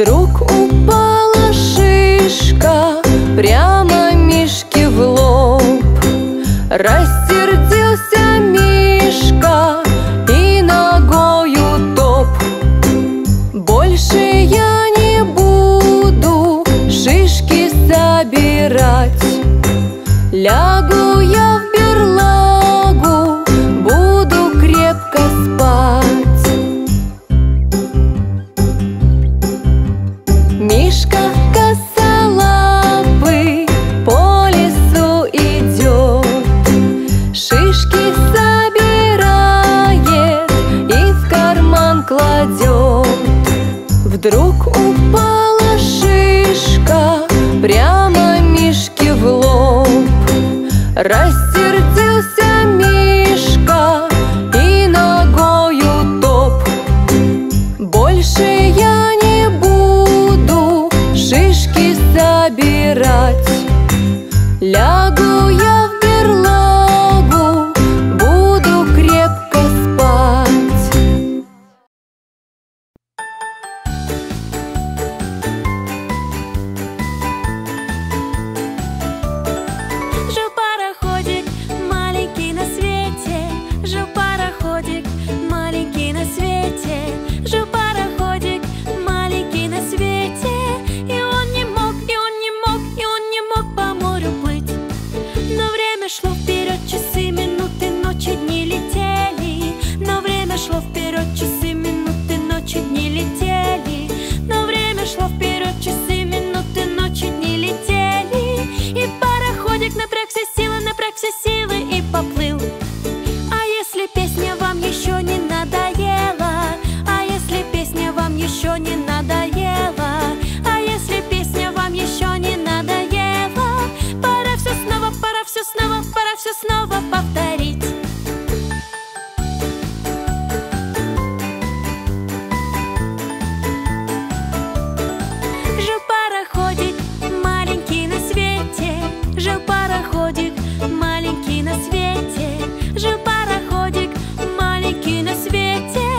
Вдруг упала шишка прямо Мишке в лоб. Рассердился Мишка и ногою топ. Больше я не буду шишки собирать. Лягу я в берлагу, буду крепко спать. Мишка косолапый по лесу идет, шишки собирает и в карман кладет. Вдруг упала шишка прямо Мишке в лоб. Рассердился Мишка и ногою топ. Больше я не буду шишки собирать. Лягу я в берлагу, буду крепко спать. Жил пароходик маленький на свете, и он не мог по морю плыть. Но время шло вперед, часы, минуты, ночи, дни летели. И пароходик напряг все силы, и поплыл. А если песня вам еще не надоела, пора все снова, повторить. Жил пароходик маленький на свете, и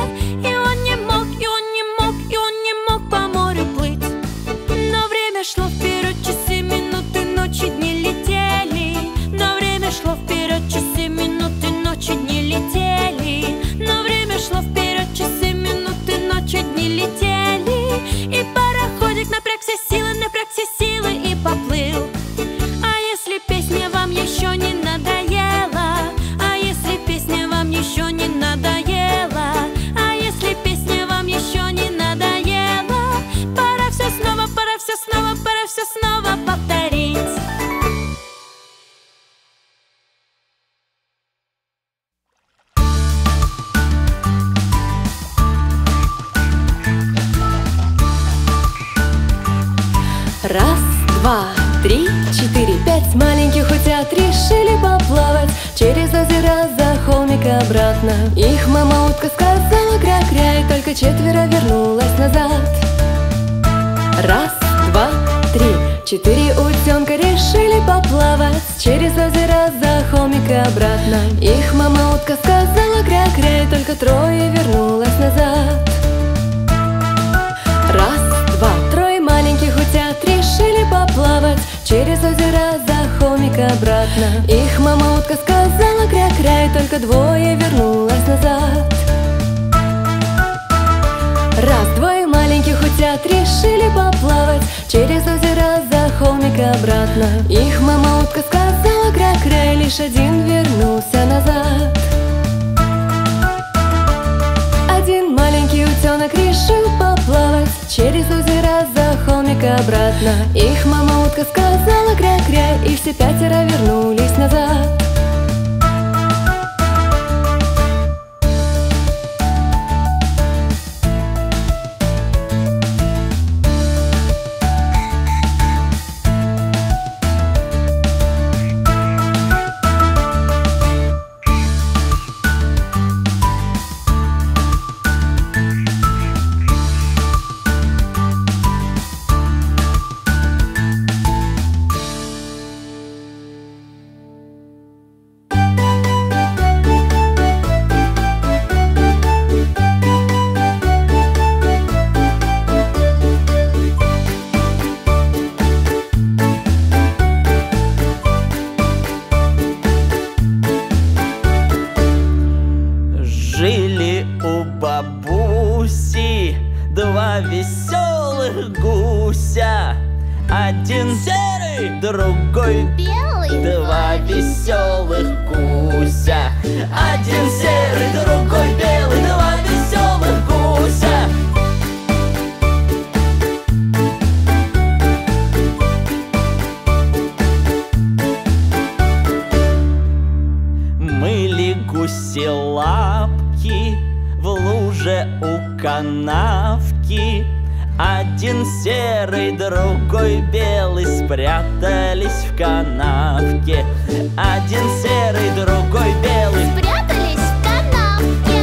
он не мог по морю плыть. Но время шло вперед, часы, минуты, ночи, дни летели. И пароходик напряг все силы, и поплыл. А если песня вам еще не надоела, пора все снова, повторить. Раз, два, три, четыре, пять маленьких утят решили поплавать через озеро за холмик обратно. Их мама утка сказала кря-кря, и только четверо вернулось назад. Раз, два, три, четыре утенка решили поплавать через озеро за холмик обратно. Их мама утка сказала кря-кря, и только трое вернулось назад. Раз, два, трое маленьких утят решили поплавать через озеро за холмик обратно. Их мама утка сказала кря-кря, и только двое вернулось назад. Раз, двое маленьких утят решили поплавать через озеро за холмик обратно. Их мама утка сказала кря-кря, и лишь один вернулся назад. Один маленький утенок решил поплавать через озеро за холмик обратно. Их мама утка сказала кря-кря, и все пятеро вернулись назад. бабуси два веселых гуся, один серый, другой белый, два веселых гуся, один серый, другой белый, два веселых гуся. Мыли гуси лапки в луже у канавки, один серый, другой белый, спрятались в канавке. Один серый, другой белый, спрятались в канавке.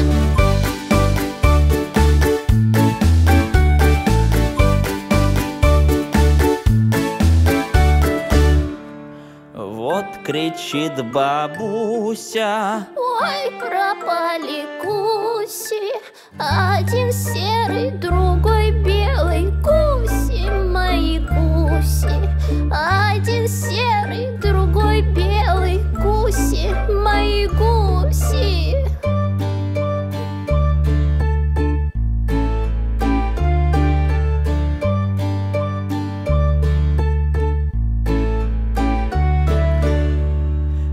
Вот кричит бабуся: ой, пропали гуси, один серый, другой белый, гуси мои, гуси. Один серый, другой белый, гуси мои, гуси.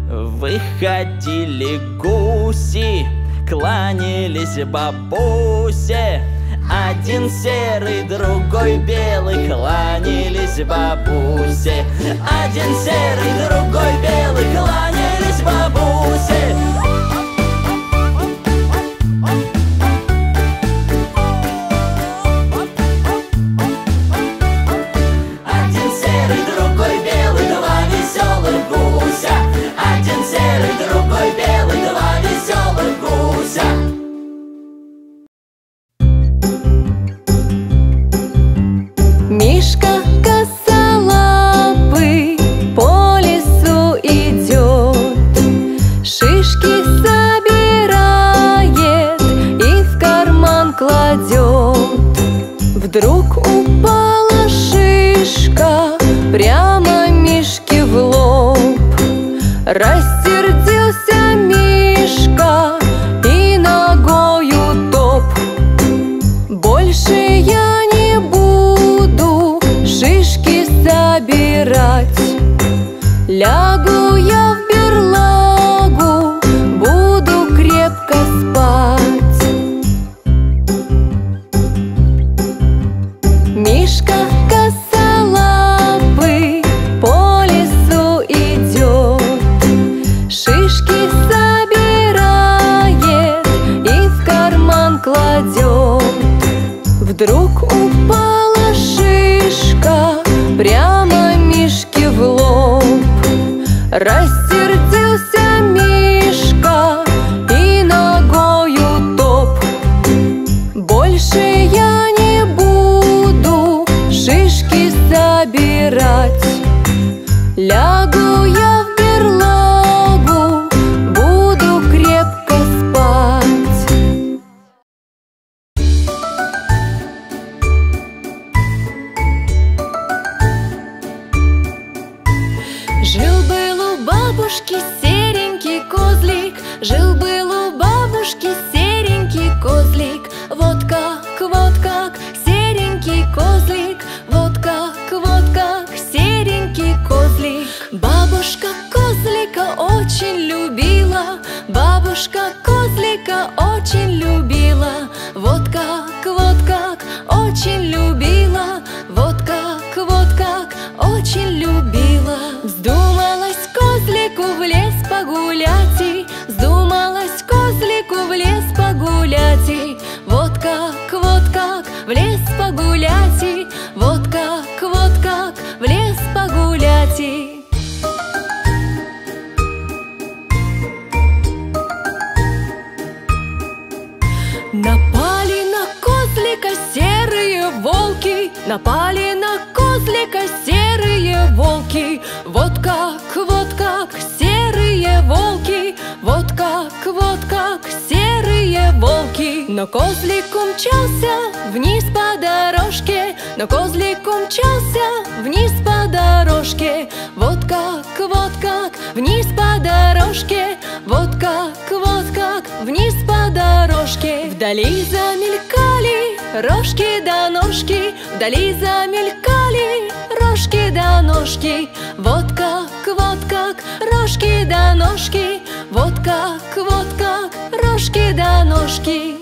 Выходили гуси, кланялись бабусе, один серый, другой белый, кланялись бабусе, один серый, другой белый, кланялись бабусе. Вдруг упала шишка прямо Мишке в лоб. Рассердился Мишка и ногою топ. Больше я не буду шишки собирать. Лягу я в берлагу, буду крепко спать. Мишка косолапый по лесу идет, шишки собирает и в карман кладет. Вдруг упала шишка прямо Мишке в лоб. Рассердился Мишка и ногою топ. Больше я не собирать. Лягу я в берлагу, буду крепко спать. Жил-был у бабушки серенький козлик, жил-был у бабушки серенький козлик. Вот как, серенький козлик. Бабушка козлика очень любила, бабушка козлика очень любила. Вот как, очень любила, вот как, очень любила. Вздумалась козлику в лес погулять, и вздумалась козлику в лес погулять, и вот как, в лес погулять, и вот как, в лес погулять. И напали на козлика серые волки, напали на козлика серые волки. Вот как, серые волки, вот как, серые волки. Но козлик умчался вниз по дорожке, но козлик умчался вниз по дорожке. Вот как, вниз по дорожке, вот как, вниз по дорожке. Вдали замелькали рожки да ножки, вдали замелькали рожки да ножки. Вот как, рожки да ножки, вот как, рожки да ножки.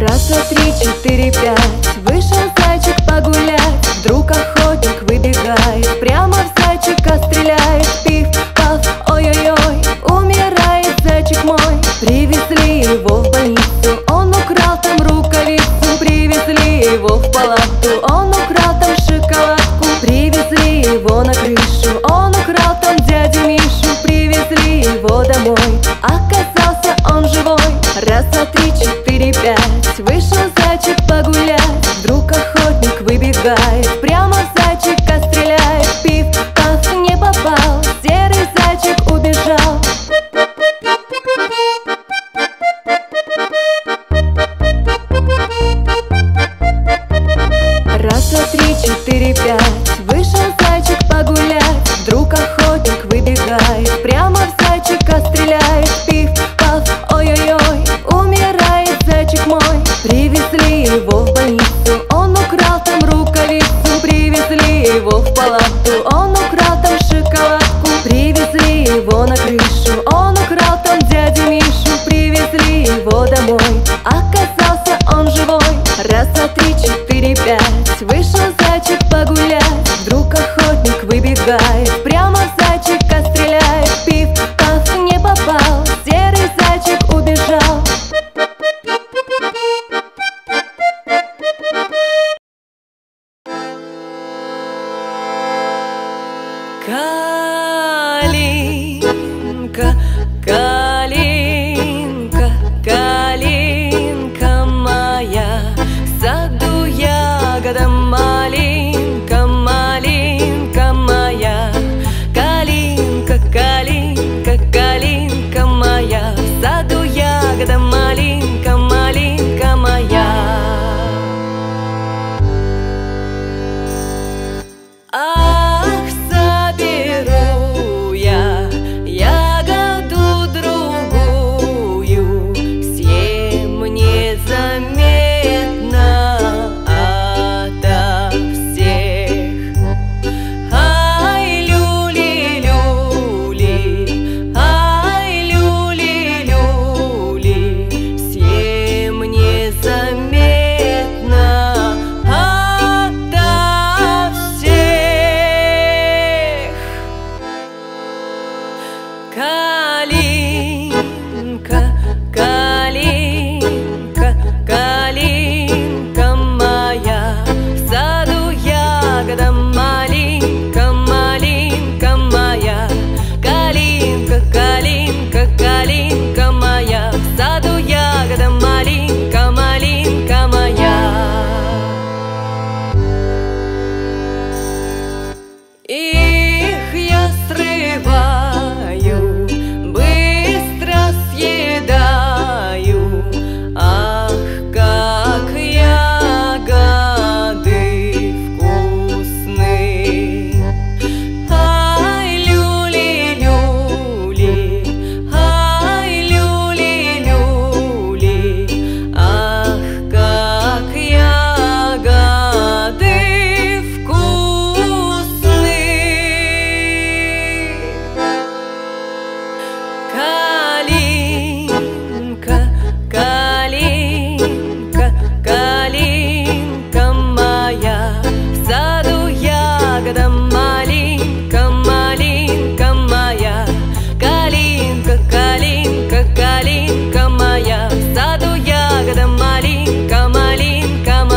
Раз, два, три, четыре, пять. Вышел зайчик погулять. Вдруг охотник выбегает, прямо в зайчика стреляет. Пиф-паф, ой-ой-ой, умирает зайчик мой. Привезли его в больницу, он украл там рукавицу. Привезли его в палатку, он украл там шоколадку. Привезли его на крышу, он украл там дядю Мишу. Привезли его домой, оказался он живой. Раз, два, три, четыре, пять. Вышел зайчик погулять, вдруг охотник выбегает, прямо в зайчика стреляет. Пиф-паф, не попал, серый зайчик убежал. Раз, два, три, четыре, пять. Вышел зайчик погулять, вдруг охотник выбегает, прямо в зайчика стреляет. Пиф-паф, ой-ой-ой, умирает зайчик мой. Привезли его в больницу, он украл там рукавицу. Привезли его в палатку, он украл там шоколадку. Привезли его на крышу, он украл там дядю Мишу. Привезли его домой, оказался он живой. Раз, два, три, четыре, пять. Вышел зайчик погулять, вдруг охотник выбегает, прямо в зайчика стреляет. Пиф-паф, не попал, серый зайчик убежал. Калинка, калинка, калинка моя, в саду ягода малинка, малинка моя. Калинка, калинка, калинка моя, в саду ягода малинка, малинка моя.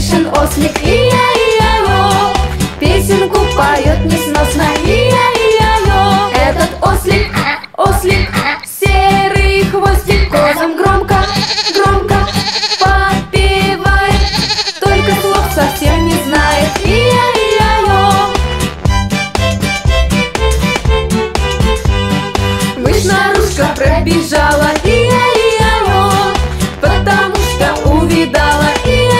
слышен ослик, и-я-и-я-йо. Песенку поет несносно, и-я-и-я-йо. Этот ослик, ослик, серый хвостик, козам громко, громко попивает, только слов совсем не знает, и-я-и-я-йо. Мышь-нарушка пробежала, и-я-и-я-йо, потому что увидала, и-я-и-я-йо,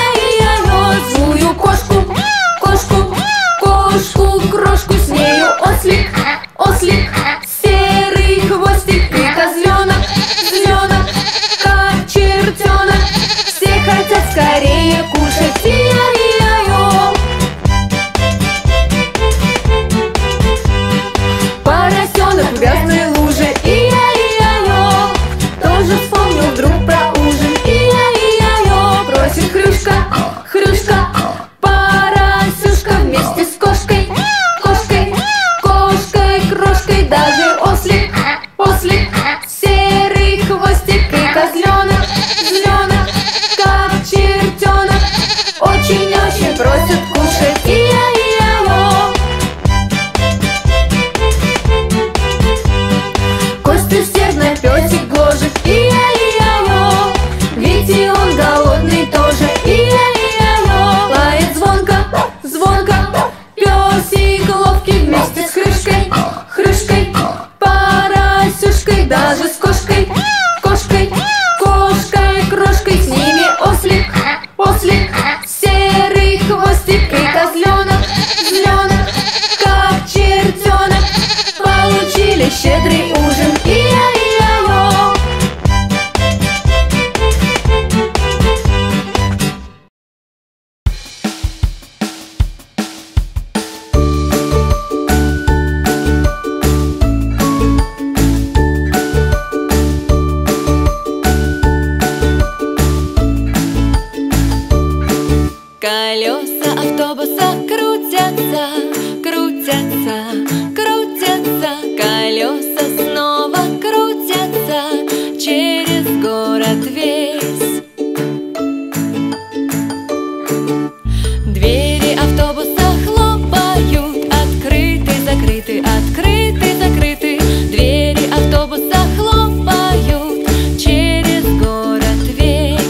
злую кошку, кошку, кошку, крошку, с нею ослик, ослик, серый хвостик, и козленок, зеленок, как чертенок, все хотят скорее кушать, и-я-и-я-йо. Поросенок в грязной луже, и-я-и-я-йо, тоже вспомнил вдруг про ужин, и-я-и-я-йо. Просит хрюшка, хрюшка, поросюшка, вместе с кошкой, кошкой, кошкой, крошкой, даже ослик, ослик, серый хвостик, и козленок, зеленок, как чертенок, очень-очень просят кушать, и-я-и-я-йо. Костю серный песик гложет, и-я-и-я-йо, ведь и он голодный тоже, и-я-и-я-йо. Лает звонко, звонко песик ловкий, вместе с хрюшкой, хрюшкой, поросюшкой, даже с кошкой, кошкой, кошкой, крошкой, с ними ослик, ослик, серый хвостик, и козленок, зеленок, как чертенок, получили щедрый ужин, и-я-и-я-йо. Колеса автобуса крутятся, крутятся, крутятся. Колеса снова крутятся через город весь. Двери автобуса хлопают, открыты, закрыты, открыты, закрыты. Двери автобуса хлопают через город весь.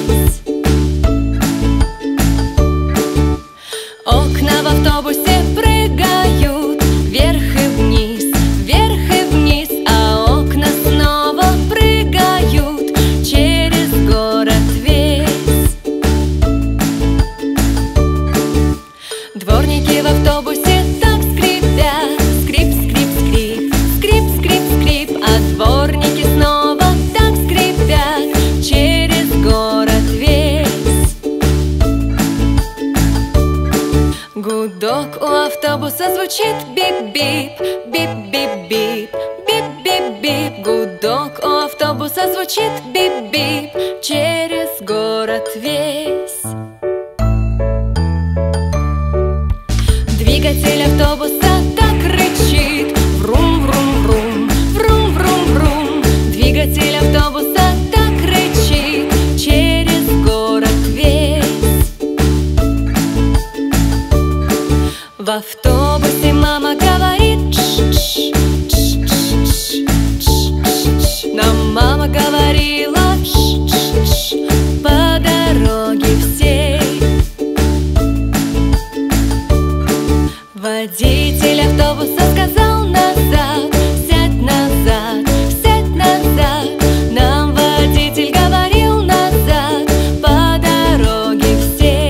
Окна в автобусе прыгают вверх и вниз, вверх и вниз, а окна снова прыгают через город весь. Дворники в автобусе так скрипят, скрип, скрип, скрип, скрип, скрип, скрип, а дворники снова так скрипят через город весь. Гудок у автобуса звучит, бип-бип, бип-бип-бип, бип-бип-бип. Гудок у автобуса звучит, бип-бип, через город весь. Двигатель автобуса так рычит, врум-врум-врум, врум-врум-врум. Двигатель автобуса так рычит через город весь. В автобусе мама говорит, тш-тш, тш-тш, тш-тш. Нам мама говорила, тш-тш, по дороге всей. Водитель автобуса сказал назад, сядь назад, сядь назад. Нам водитель говорил назад, по дороге всей.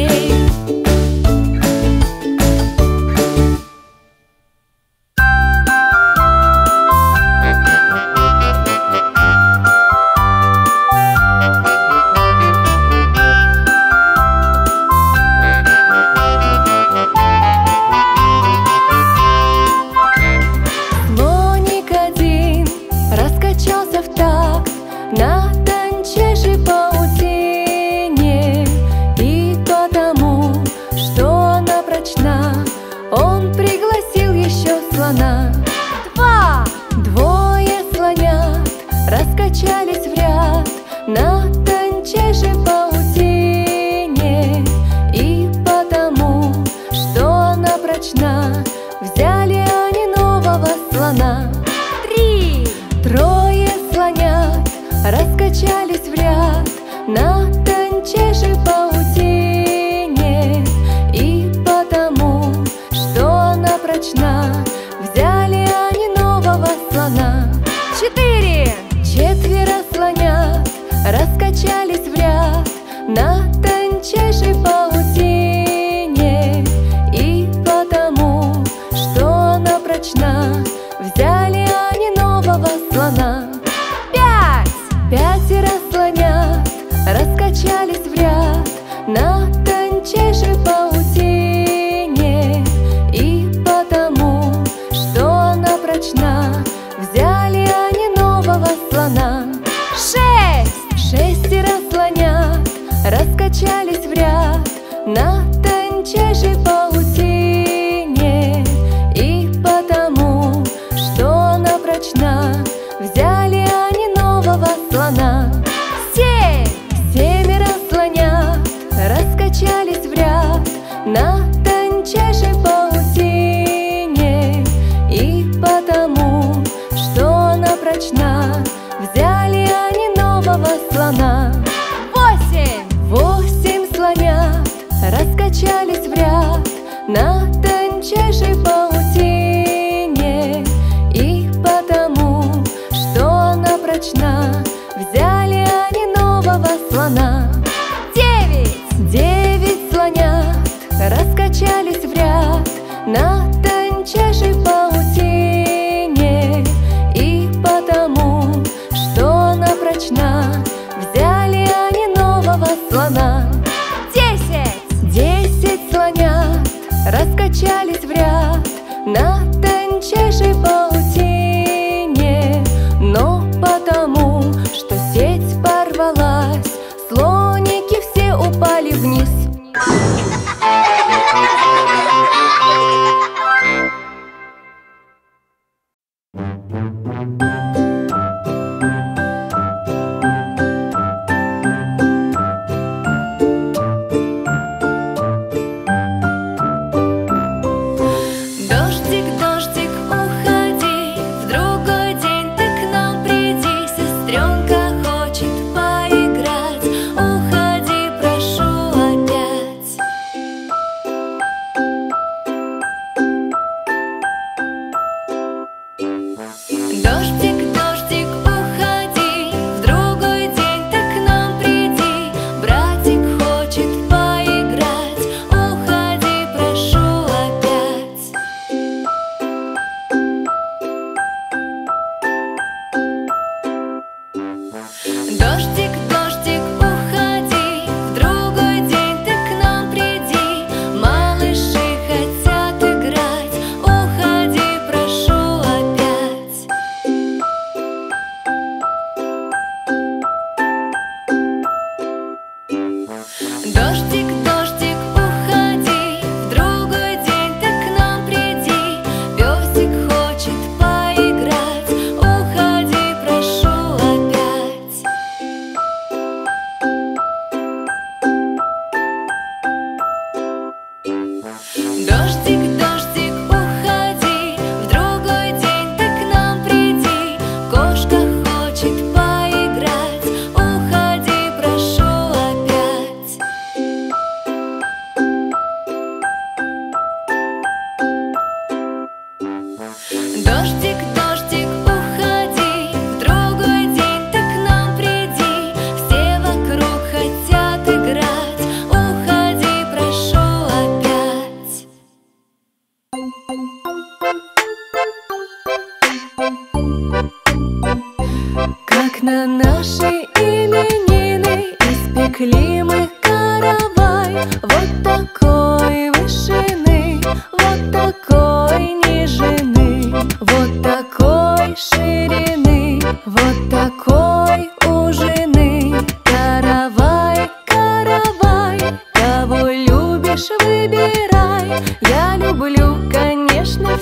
на тончайшей паутине. И потому, что она прочна, взяли они нового слона. Семеро слонят раскачались в ряд на тончайшей паутине. И потому, что она прочна, взяли они нового слона. 8 слонят раскачались в ряд на тончайшей паутине. И потому, что она прочна, взяли они нового слона. 9 слонят раскачались в ряд на тончайшей паутине. И потому, что она прочна, взяли они нового слона. 10 слонят раскачались в ряд на тончайшей паутине. Но потому, что сеть порвалась, слоники все упали вниз. Я люблю, конечно,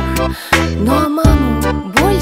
всех, но маму больше.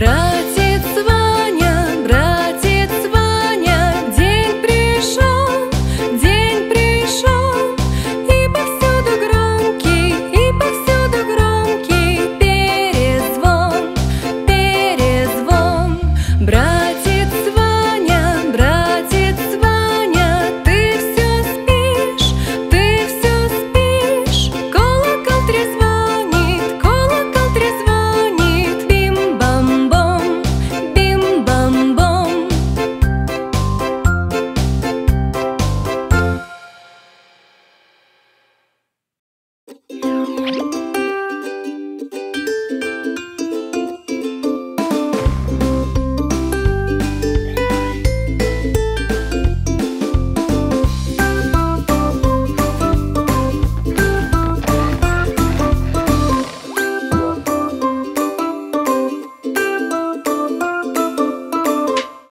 брат.